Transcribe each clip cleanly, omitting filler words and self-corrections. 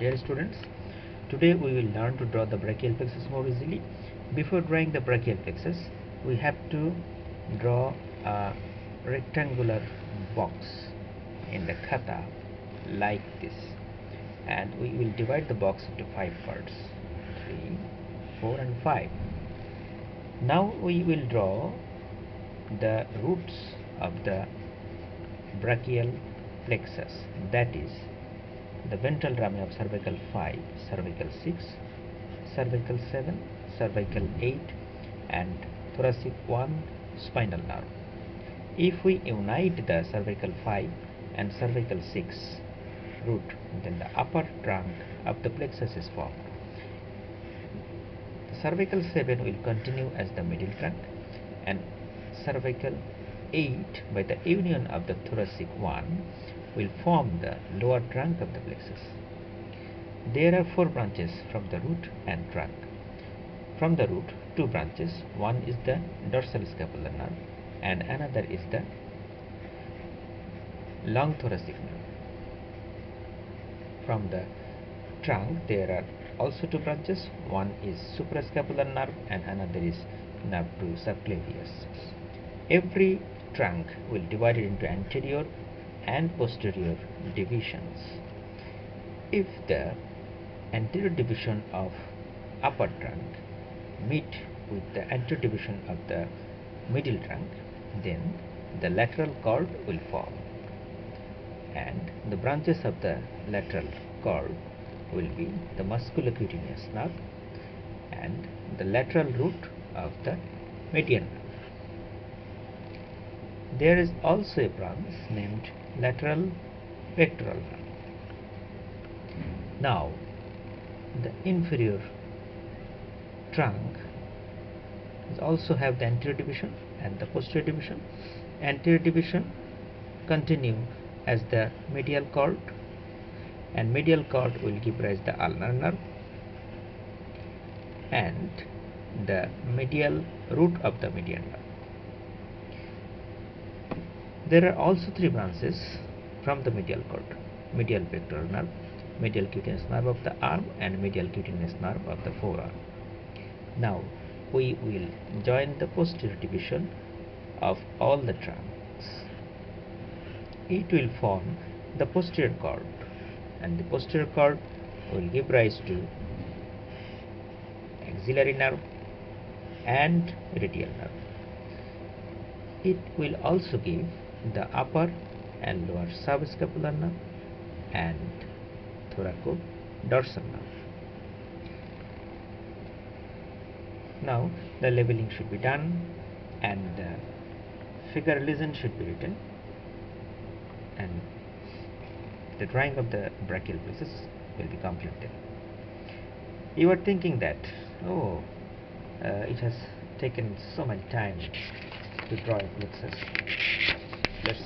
Dear students, today we will learn to draw the brachial plexus more easily. Before drawing the brachial plexus, we have to draw a rectangular box in the khata like this, and we will divide the box into 5 parts, 3, 4 and 5. Now we will draw the roots of the brachial plexus, that is the ventral rami of cervical 5, cervical 6, cervical 7, cervical 8 and thoracic 1 spinal nerve. If we unite the cervical 5 and cervical 6 root, then the upper trunk of the plexus is formed. The cervical 7 will continue as the middle trunk, and cervical 8 by the union of the thoracic 1 will form the lower trunk of the plexus. There are 4 branches from the root and trunk. From the root, 2 branches, one is the dorsal scapular nerve and another is the long thoracic nerve. From the trunk, there are also 2 branches, one is suprascapular nerve and another is nerve to subclavius. Every trunk will divide it into anterior and posterior divisions. If the anterior division of upper trunk meet with the anterior division of the middle trunk, then the lateral cord will form, and the branches of the lateral cord will be the musculocutaneous nerve and the lateral root of the median nerve. There is also a branch named lateral pectoral nerve. Now, the inferior trunk also have the anterior division and the posterior division. Anterior division continue as the medial cord, and medial cord will give rise to the ulnar nerve, and the medial root of the median nerve. There are also 3 branches from the medial cord: medial pectoral nerve, medial cutaneous nerve of the arm, and medial cutaneous nerve of the forearm. Now we will join the posterior division of all the trunks. It will form the posterior cord, and the posterior cord will give rise to axillary nerve and radial nerve. It will also give the upper and lower subscapular nerve and thoracodorsal nerve. Now the labeling should be done and the figure legend should be written, and the drawing of the brachial plexus will be completed. You are thinking that, oh, it has taken so much time to draw a plexus. Let's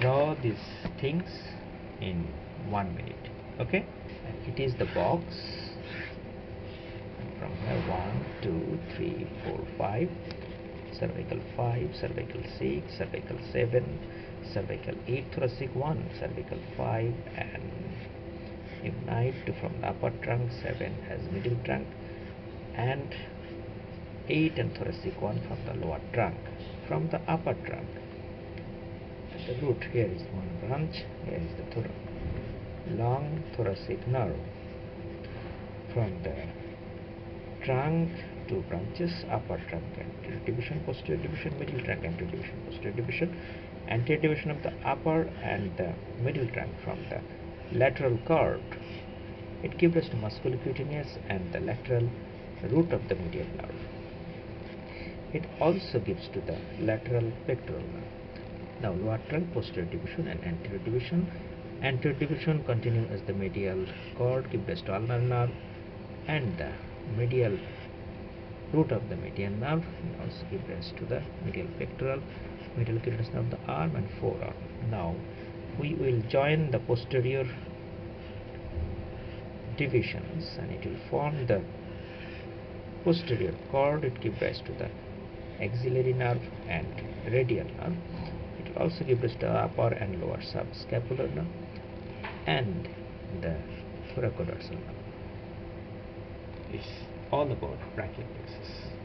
draw these things in 1 minute. Okay, and it is the box from here: 1, 2, 3, 4, 5, cervical 5, cervical 6, cervical 7, cervical 8, thoracic 1, cervical 5, and unite from the upper trunk, 7 as middle trunk, and 8 and thoracic 1 from the lower trunk. From the upper trunk, the root, here is 1 branch, here is the long thoracic nerve. From the trunk, 2 branches: upper trunk anterior division, posterior division; middle trunk anterior division, posterior division. Anterior division of the upper and the middle trunk from the lateral cord. It gives us the musculocutaneous and the lateral root of the medial nerve. It also gives to the lateral pectoral nerve. Now lower trunk, posterior division and anterior division. Anterior division continue as the medial cord, give rise to ulnar nerve and the medial root of the median nerve, and also give rise to the medial pectoral, medial cutaneous nerve of the arm and forearm. Now we will join the posterior divisions, and it will form the posterior cord. It gives rise to the axillary nerve and radial nerve. It will also give rise to the upper and lower subscapular nerve and the thoracodorsal nerve. It's all about brachial plexus.